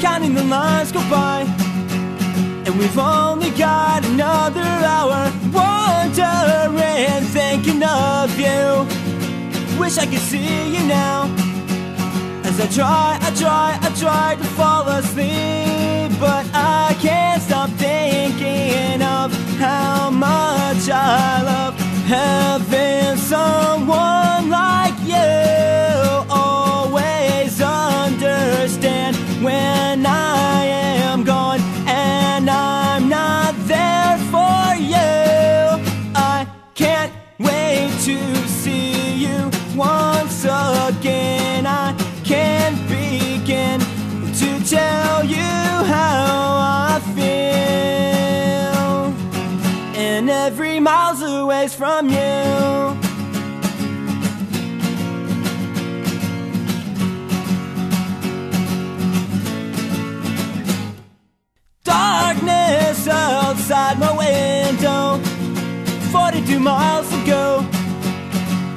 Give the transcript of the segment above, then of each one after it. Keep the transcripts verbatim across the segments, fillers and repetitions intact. counting the lines go by, and we've only got another hour, wondering, thinking of you. Wish I could see you now, as I try, I try, I try to fall asleep, but I can't stop thinking of how much I love having someone like you. Always understand when I am gone and I'm not there for you. I can't wait to see you once again. I can't begin to tell you how I feel. And every mile's away from you, darkness outside my window, forty-two miles ago,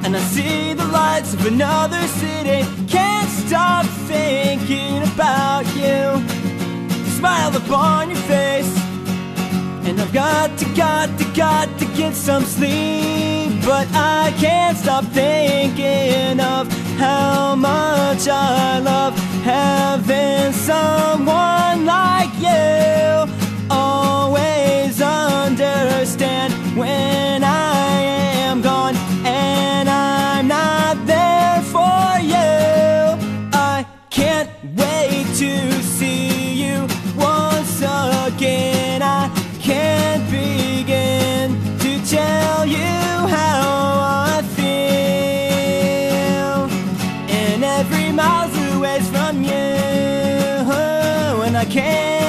and I see the lights of another city. Can't stop thinking about you. Smile upon your face, and I've got to, got to, got to get some sleep, but I can't stop thinking of how much I love having someone like you. Always understand when I am gone and I'm not there for you. I can't wait to see you once again. I can't begin to tell you how I feel. And every mile's away from you, and I can't.